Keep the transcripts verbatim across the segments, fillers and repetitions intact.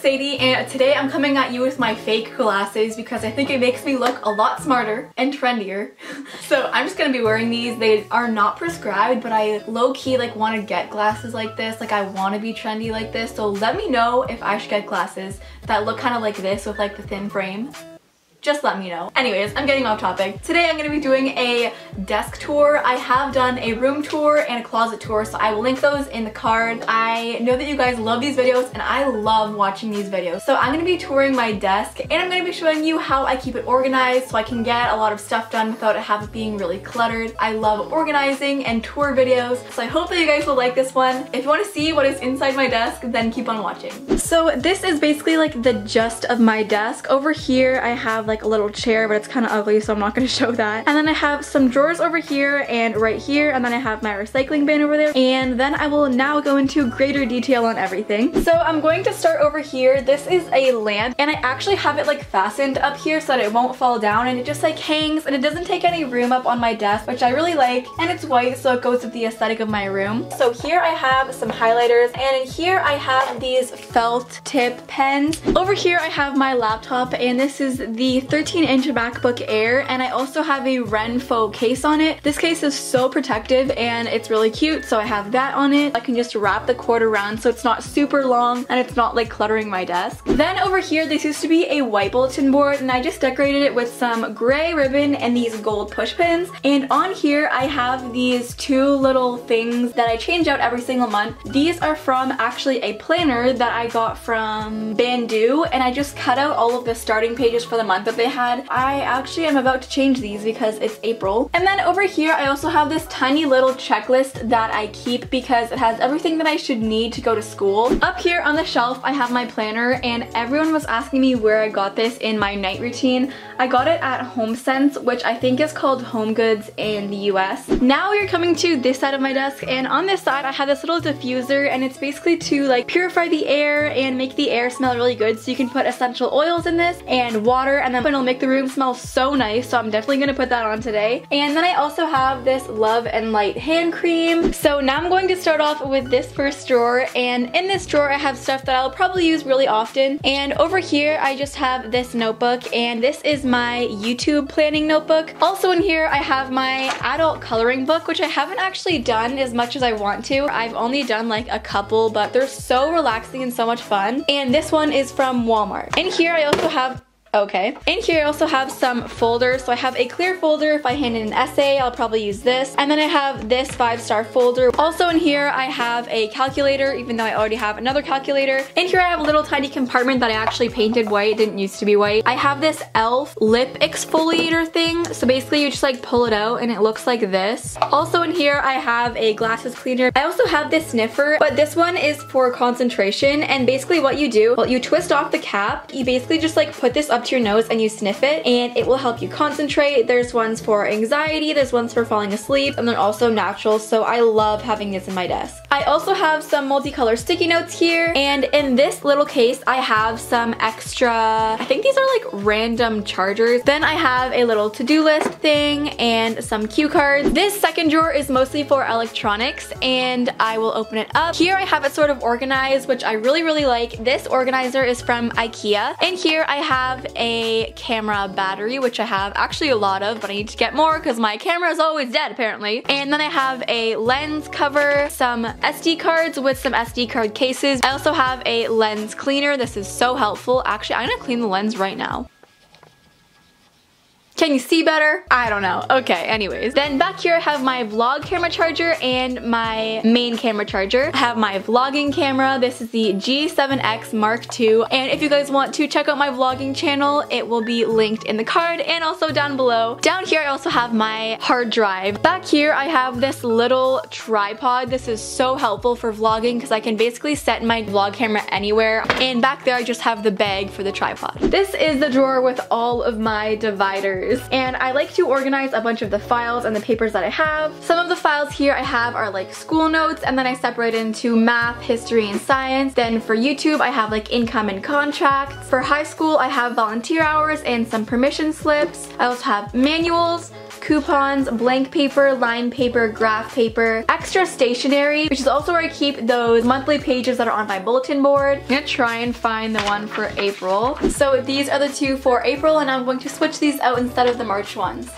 Sadie, and today I'm coming at you with my fake glasses because I think it makes me look a lot smarter and trendier. So I'm just gonna be wearing these. They are not prescribed, but I low-key like want to get glasses like this. Like I want to be trendy like this. So let me know if I should get glasses that look kind of like this with like the thin frame. Just let me know. Anyways, I'm getting off topic. Today I'm gonna be doing a desk tour. I have done a room tour and a closet tour, so I will link those in the card. I know that you guys love these videos and I love watching these videos. So I'm gonna be touring my desk and I'm gonna be showing you how I keep it organized so I can get a lot of stuff done without it having being really cluttered. I love organizing and tour videos, so I hope that you guys will like this one. If you wanna see what is inside my desk, then keep on watching. So this is basically like the gist of my desk. Over here I have like a little chair, but it's kind of ugly, so I'm not going to show that. And then I have some drawers over here and right here, and then I have my recycling bin over there, and then I will now go into greater detail on everything. So I'm going to start over here. This is a lamp, and I actually have it like fastened up here so that it won't fall down, and it just like hangs, and it doesn't take any room up on my desk, which I really like, and it's white, so it goes with the aesthetic of my room. So here I have some highlighters, and in here I have these felt tip pens. Over here I have my laptop, and this is the thirteen inch MacBook Air, and I also have a Renfo case on it. This case is so protective and it's really cute, so I have that on it. I can just wrap the cord around so it's not super long and it's not like cluttering my desk. Then over here, this used to be a white bulletin board, and I just decorated it with some gray ribbon and these gold push pins. And on here I have these two little things that I change out every single month. These are from actually a planner that I got from Bandu, and I just cut out all of the starting pages for the month that they had. I actually am about to change these because it's April. And then over here I also have this tiny little checklist that I keep because it has everything that I should need to go to school. Up here on the shelf I have my planner, and everyone was asking me where I got this in my night routine. I got it at HomeSense, which I think is called HomeGoods in the U S. Now we're coming to this side of my desk, and on this side I have this little diffuser, and it's basically to like purify the air and make the air smell really good, so you can put essential oils in this and water, and then it'll make the room smell so nice, so I'm definitely gonna put that on today. And then I also have this Love and Light hand cream. So now I'm going to start off with this first drawer, and in this drawer I have stuff that I'll probably use really often. And over here I just have this notebook, and this is my YouTube planning notebook. Also in here I have my adult coloring book, which I haven't actually done as much as I want to. I've only done like a couple, but they're so relaxing and so much fun. And this one is from Walmart. In here I also have Okay. In here I also have some folders. So I have a clear folder. If I hand in an essay, I'll probably use this. And then I have this five-star folder. Also in here I have a calculator, even though I already have another calculator. In here I have a little tiny compartment that I actually painted white. It didn't used to be white. I have this e l f lip exfoliator thing. So basically you just like pull it out and it looks like this. Also in here I have a glasses cleaner. I also have this sniffer, but this one is for concentration. And basically what you do, well, you twist off the cap. You basically just like put this up to your nose and you sniff it, and it will help you concentrate. There's ones for anxiety, there's ones for falling asleep, and they're also natural, so I love having this in my desk. I also have some multicolor sticky notes here, and in this little case I have some extra, I think these are like random chargers. Then I have a little to-do list thing and some cue cards. This second drawer is mostly for electronics, and I will open it up. Here I have it sort of organized, which I really really like. This organizer is from IKEA, and here I have a camera battery, which I have actually a lot of, but I need to get more because my camera is always dead apparently. And then I have a lens cover, some S D cards with some S D card cases. I also have a lens cleaner. This is so helpful. Actually, I'm gonna clean the lens right now. Can you see better? I don't know. Okay, anyways. Then back here I have my vlog camera charger and my main camera charger. I have my vlogging camera. This is the G seven X Mark two. And if you guys want to check out my vlogging channel, it will be linked in the card and also down below. Down here I also have my hard drive. Back here I have this little tripod. This is so helpful for vlogging because I can basically set my vlog camera anywhere. And back there I just have the bag for the tripod. This is the drawer with all of my dividers. papers. And I like to organize a bunch of the files and the papers that I have. Some of the files here I have are like school notes, and then I separate into math, history, and science. Then for YouTube, I have like income and contracts. For high school, I have volunteer hours and some permission slips. I also have manuals, coupons, blank paper, lined paper, graph paper, extra stationery, which is also where I keep those monthly pages that are on my bulletin board. I'm gonna try and find the one for April. So these are the two for April, and I'm going to switch these out instead of the March ones.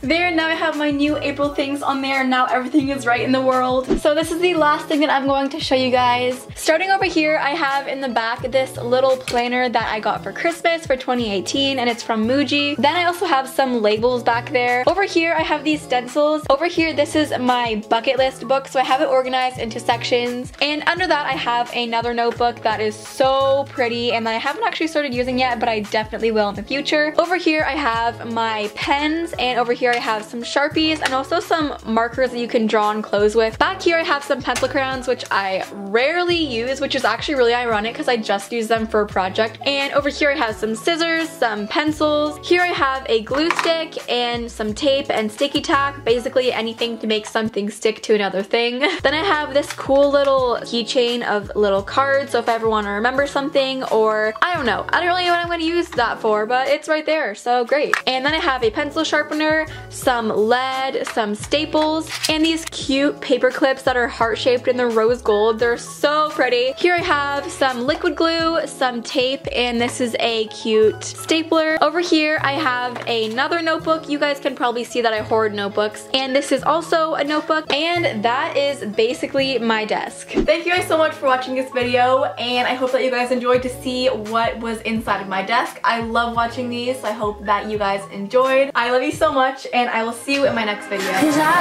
There, now I have my new April things on there, and now everything is right in the world. So this is the last thing that I'm going to show you guys. Starting over here, I have in the back this little planner that I got for Christmas for twenty eighteen, and it's from Muji. Then I also have some labels back there. Over here, I have these stencils. Over here, this is my bucket list book, so I have it organized into sections. And under that, I have another notebook that is so pretty, and I haven't actually started using yet, but I definitely will in the future. Over here, I have my pens, and over here, I have some Sharpies and also some markers that you can draw on clothes with. Back here I have some pencil crayons, which I rarely use, which is actually really ironic because I just use them for a project. And over here I have some scissors, some pencils. Here I have a glue stick and some tape and sticky tack, basically anything to make something stick to another thing. Then I have this cool little keychain of little cards, so if I ever want to remember something, or I don't know, I don't really know what I'm going to use that for, but it's right there, so great. And then I have a pencil sharpener, some lead, some staples, and these cute paper clips that are heart-shaped and they're rose gold. They're so pretty. Here I have some liquid glue, some tape, and this is a cute stapler. Over here I have another notebook. You guys can probably see that I hoard notebooks. And this is also a notebook. And that is basically my desk. Thank you guys so much for watching this video, and I hope that you guys enjoyed to see what was inside of my desk. I love watching these, so I hope that you guys enjoyed. I love you so much, and I will see you in my next video. Cause I,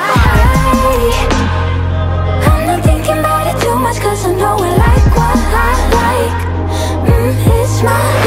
I, I'm not thinking about it too much, cause I know I like what I like. Mm, it's my